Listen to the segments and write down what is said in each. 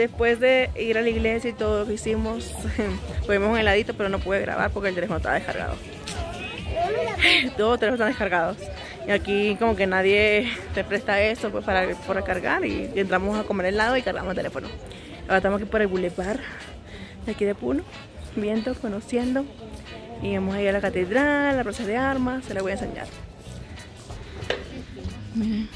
Después de ir a la iglesia y todo lo que hicimos, comimos un heladito, pero no pude grabar porque el teléfono estaba descargado. Todos los teléfonos están descargados. Y aquí como que nadie te presta eso pues para cargar, y entramos a comer helado y cargamos el teléfono. Ahora estamos aquí por el boulevard de aquí de Puno, viendo, conociendo. Y vamos a ir a la catedral, a la Plaza de Armas, se la voy a enseñar. Miren.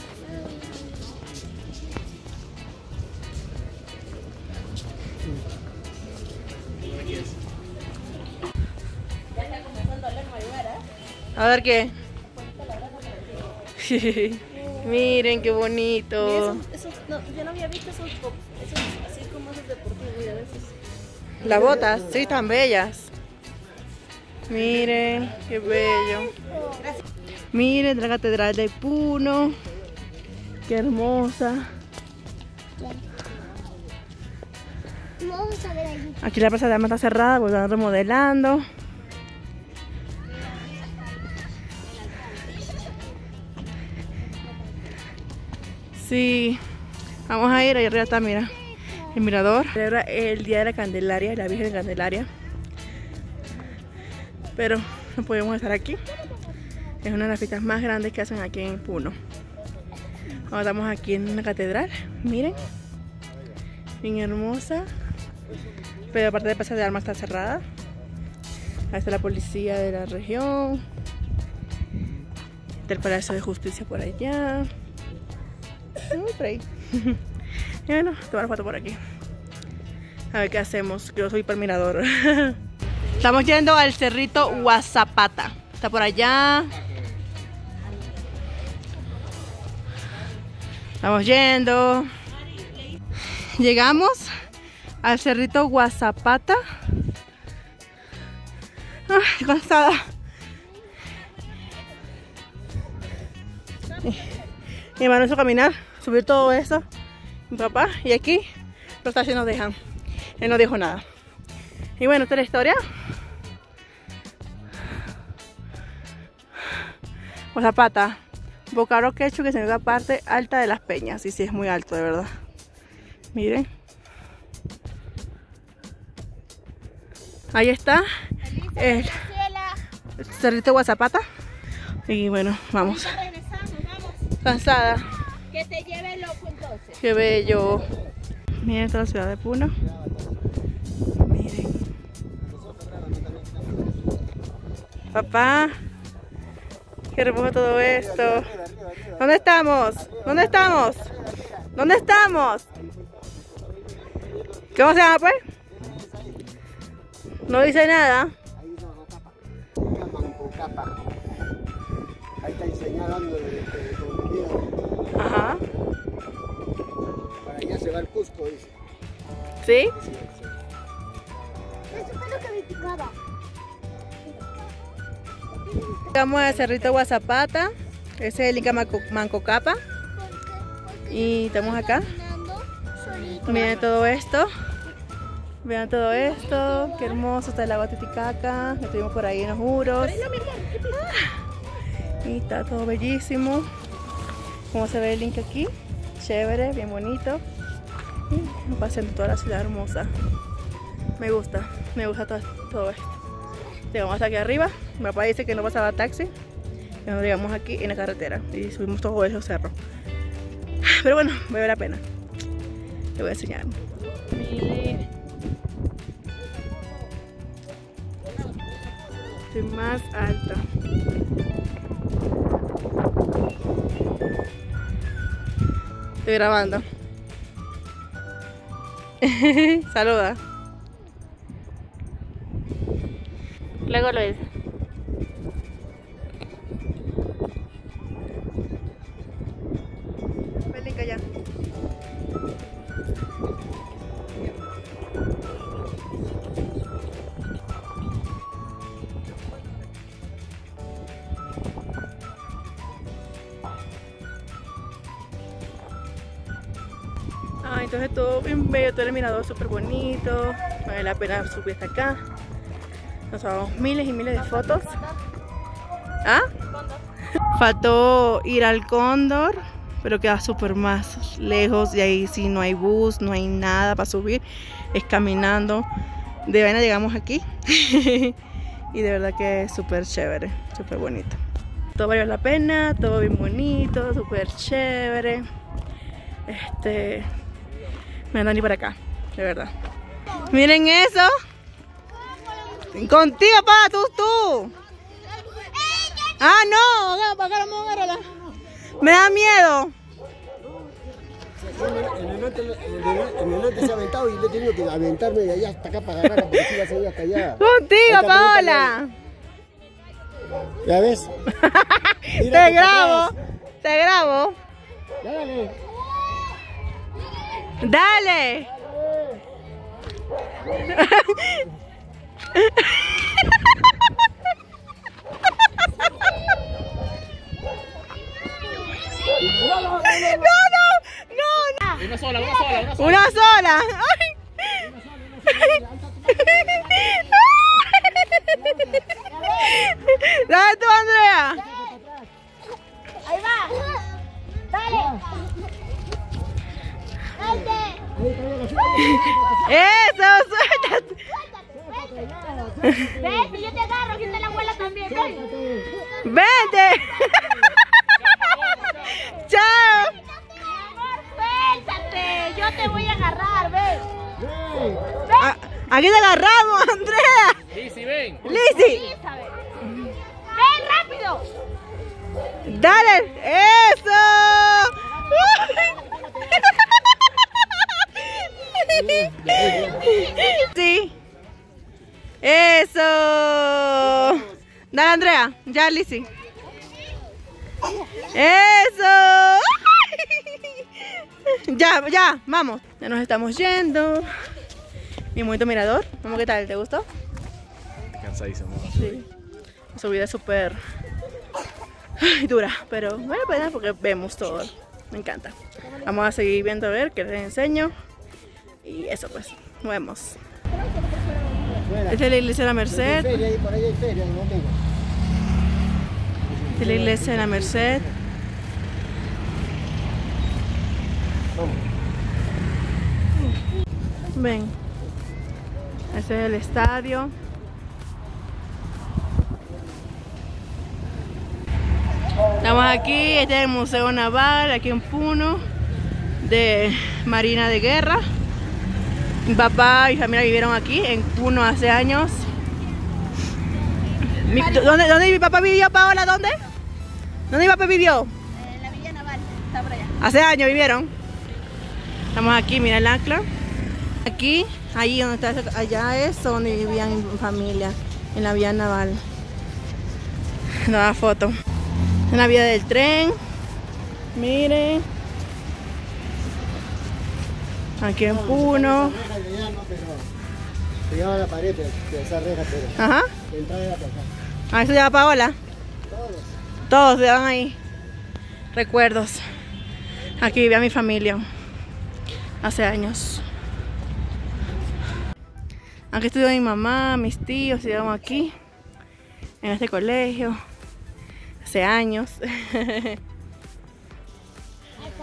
A ver qué. Sí. Miren qué bonito. No, yo no había visto esos así como esos deportivos. Ya ves. Las botas, sí, tan bellas. Miren, qué bello. Gracias. Miren la catedral de Puno. Qué hermosa. Aquí la Plaza de Armas está cerrada, pues están remodelando. Sí, vamos a ir, ahí arriba está, mira, el mirador. Celebra el día de la Candelaria, de la Virgen de Candelaria. Pero no podemos estar aquí. Es una de las fiestas más grandes que hacen aquí en Puno. Ahora estamos aquí en una catedral, miren. Bien hermosa. Pero aparte de Plaza de Armas está cerrada. Ahí está la policía de la región. Está el Palacio de Justicia por allá. Y bueno, tomar foto por aquí. A ver qué hacemos. Yo soy para el mirador. Estamos yendo al Cerrito Huajsapata. Está por allá. Estamos yendo. Llegamos al Cerrito Huajsapata. Ay, estoy cansada. Mi hermano hizo caminar, subir todo eso. Mi papá, y aquí los taxis nos dejan. Él no dijo nada. Y bueno, esta es la historia. Huajsapata, bocaro quechu que se ve la parte alta de las peñas. Y sí, es muy alto, de verdad. Miren. Ahí está el Cerrito Huajsapata. Y bueno, vamos. Cansada. Que te lleve loco entonces. Qué bello. Miren, esta es la ciudad de Puno. Miren. Papá. Qué hermoso todo esto. ¿Dónde estamos? ¿Dónde estamos? ¿Dónde estamos? ¿Cómo se llama pues? No dice nada. Ahí está señalando. Ajá. Para allá se va el Cusco, dice. ¿Sí? Sí. Eso fue lo que me picaba. Estamos en el Cerrito Huajsapata. Ese es el Inca Mancocapa. Y estamos acá. Miren todo esto. Vean todo esto. Qué hermoso está el lago Titicaca. Estuvimos por ahí en los juros. Y está todo bellísimo. Como se ve el link aquí, chévere, bien bonito. Y paseando toda la ciudad hermosa. Me gusta todo esto. Llegamos hasta aquí arriba. Mi papá dice que no pasaba taxi. Nos llegamos aquí en la carretera y subimos todos esos cerros. Pero bueno, vale la pena. Te voy a enseñar. Estoy más alta. Estoy grabando. Saluda. Luego lo es. Ven acá ya. Entonces todo bien bello, todo el mirador súper bonito, vale la pena subir hasta acá. Nos tomamos miles y miles de fotos. ¿Ah? Faltó ir al Cóndor, pero queda súper más lejos, y ahí sí no hay bus, no hay nada para subir, es caminando. De vaina llegamos aquí y de verdad que es súper chévere, súper bonito. Todo valió la pena, todo bien bonito, súper chévere. Me andan ni para acá, de verdad. Miren eso. Contigo, pa, tú. Ah, no, agárrala. Me da miedo. En el norte se ha aventado y yo he tenido que aventarme de allá hasta acá para agarrarla, porque si la seguía hasta allá. Contigo, Paola. ¿Ya ves? Mira, te grabo. Dale. No. Una sola. Dale tú, Andrea. Ahí va. Dale. Eso, suéltate. Vente, yo te agarro, que está la abuela también. Vente. Chao. Suéltate, yo te voy a agarrar, ven. Aquí te agarramos, Andrea. Lizzy, ven. Lizzy. Ven rápido. Dale, eso. Sí. Eso. Dale, Andrea. Ya, Lizzy. Eso. Ya, vamos. Ya nos estamos yendo. Mi bonito mirador. Vamos, ¿qué tal? ¿Te gustó? Cansadísimo. Sí. La subida es súper dura, pero vale la pena porque vemos todo. Me encanta. Vamos a seguir viendo, a ver qué les enseño. Y eso pues, nos vemos. Esta es la iglesia de la Merced. Esta es la iglesia de la Merced. Ven. Este es el estadio. Estamos aquí, este es el Museo Naval, aquí en Puno, de Marina de Guerra. Mi papá y familia vivieron aquí en Puno hace años. ¿Dónde mi papá vivió, Paola? ¿Dónde mi papá vivió? En la Villa Naval, está por allá. Hace años vivieron. Estamos aquí, mira el ancla. Aquí, ahí donde está, allá es donde vivían mi familia, en la Villa Naval. Nueva foto. En la vía del tren. Miren. Aquí en Puno. Pegaba la pared, esa reja, pero. Ajá. La entrada era para acá. Ah, eso ya va Paola. Todos se van ahí. Recuerdos. Aquí vivía mi familia. Hace años. Aquí estudió mi mamá, mis tíos, estudiamos aquí. En este colegio. Hace años.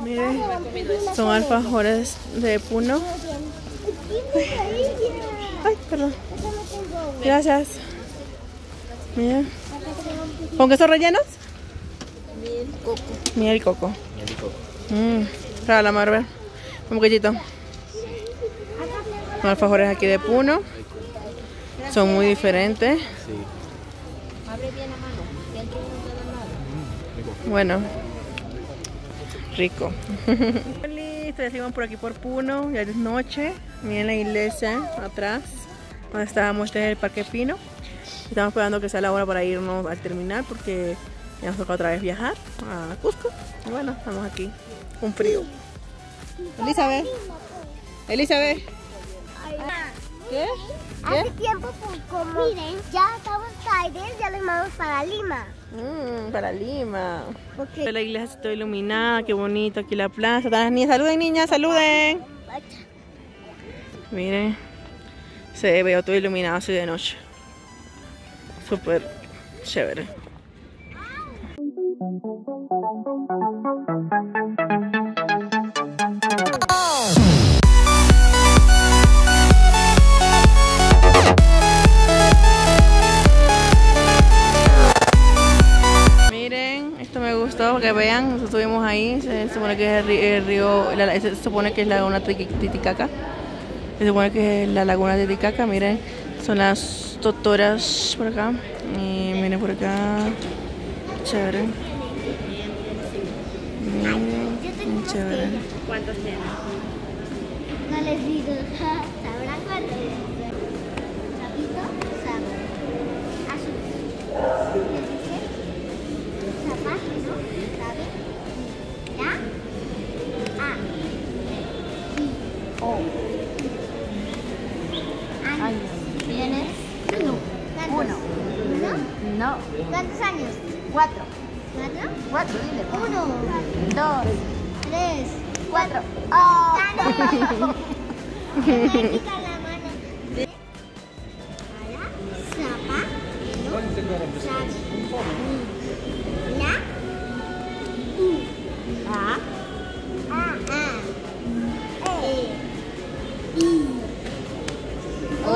Miren, son alfajores de Puno. Ay, perdón. Gracias. Miren. ¿Con qué son rellenos? Miel y coco. Para la Marvel. Un poquitito. Son alfajores aquí de Puno. Son muy diferentes. Abre bien la mano. Bueno, rico. Listo, ya seguimos por aquí por Puno, ya es noche. Miren la iglesia atrás, donde estábamos en el Parque Pino. Estamos esperando que sea la hora para irnos al terminal porque ya nos toca otra vez viajar a Cusco. Y bueno, estamos aquí, un frío. Elizabeth. ¿Qué? Hace tiempo, como miren, ya estamos tardes, ya les vamos para Lima. Okay. La iglesia está iluminada, qué bonito aquí la plaza. Saluden, niñas, saluden. Miren, se ve todo iluminado así de noche. Súper chévere. Miren, esto me gustó, que vean, nos estuvimos ahí, se supone que es el río, se supone que es la laguna Titicaca, se supone que es la laguna Titicaca, miren, son las totoras por acá, y miren por acá, chévere. Chévere. ¿Cuántos tienen? No les digo. ¿Sabrán cuántos? Sapito, sapo. Azul. ¿Les dije? Zapato, ¿no? ¿Sabe? ¿Ya? A. I. O. Años. ¿Tienes? Uno. ¿Cuántos? ¿Uno? No. ¿Cuántos años? 4. ¿Cuatro? 4, dile. 1, 2, 3, 4. ¡Oh! ¡Gané! Me pica la mano. Ala, zapa, sabi, la, u, a, e, i, o,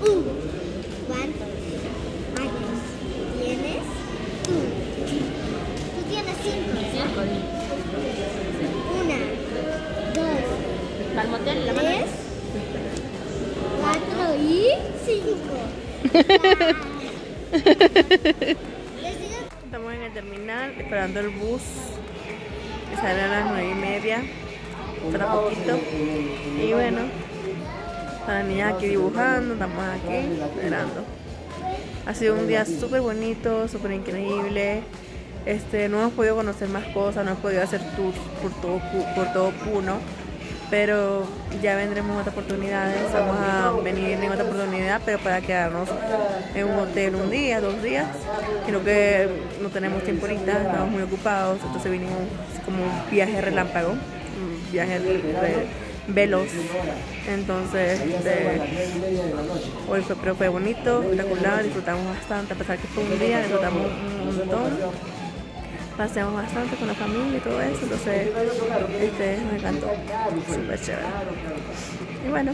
u. ¿Cuántos años tienes tú? Tú tienes 5. 3, 4 y 5. Estamos en el terminal esperando el bus que sale a las 9:30, para poquito. Y bueno, están las niñas aquí dibujando, estamos aquí esperando. Ha sido un día súper bonito, súper increíble. No hemos podido conocer más cosas, no hemos podido hacer tours por todo Puno, pero ya vendremos otras oportunidades, vamos a venir en otra oportunidad, pero para quedarnos en un hotel un día, 2 días, creo que no tenemos tiempo ahorita, estamos muy ocupados, entonces vinimos como un viaje relámpago, un viaje veloz, entonces hoy fue bonito, espectacular, disfrutamos bastante, a pesar que fue un día, disfrutamos un montón. Paseamos bastante con la familia y todo eso, entonces me encantó, súper chévere. Y bueno,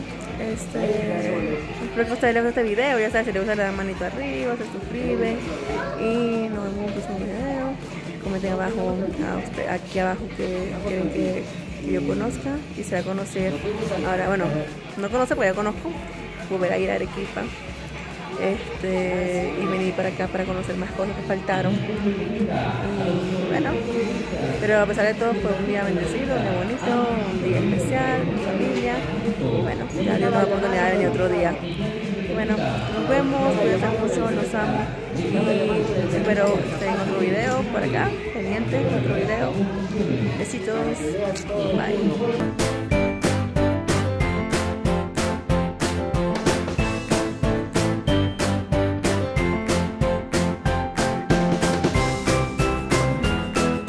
espero que a ustedes les guste este video, ya saben, si les gusta le dan manito arriba, se suscriben y nos vemos en un próximo video. Comenten abajo, aquí abajo, que quieren que yo conozca y se va a conocer. Ahora, bueno, no conoce, pues ya conozco, volver a ir a Arequipa. Y venir para acá para conocer más cosas que faltaron. Y bueno, pero a pesar de todo fue un día bendecido, muy bonito, un día especial, mi familia. Y bueno, ya tengo la oportunidad de venir otro día. Y bueno, nos vemos, cuídense mucho, los amo. Y espero tengan otro video por acá, pendiente, otro video. Besitos, bye.